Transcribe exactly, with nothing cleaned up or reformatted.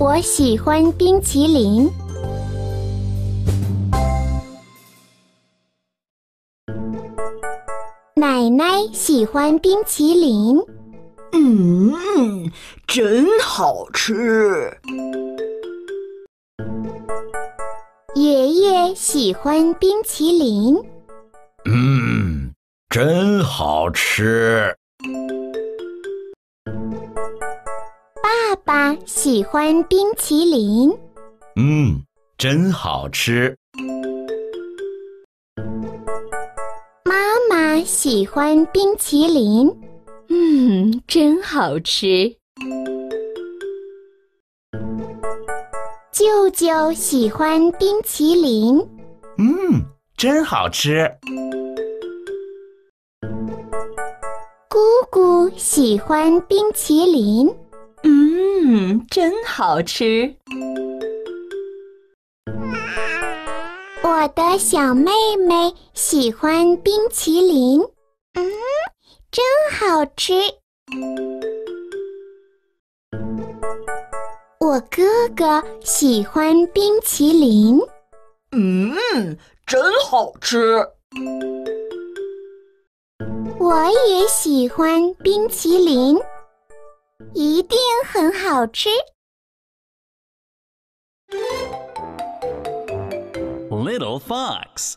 我喜欢冰淇淋。奶奶喜欢冰淇淋。嗯，真好吃。爷爷喜欢冰淇淋。嗯，真好吃。 爸爸喜欢冰淇淋。嗯，真好吃。妈妈喜欢冰淇淋。嗯，真好吃。舅舅喜欢冰淇淋。嗯，真好吃。姑姑喜欢冰淇淋。 嗯，真好吃。我的小妹妹喜欢冰淇淋。嗯，真好吃。我哥哥喜欢冰淇淋。嗯，真好吃。我也喜欢冰淇淋。 一定很好吃。Little Fox.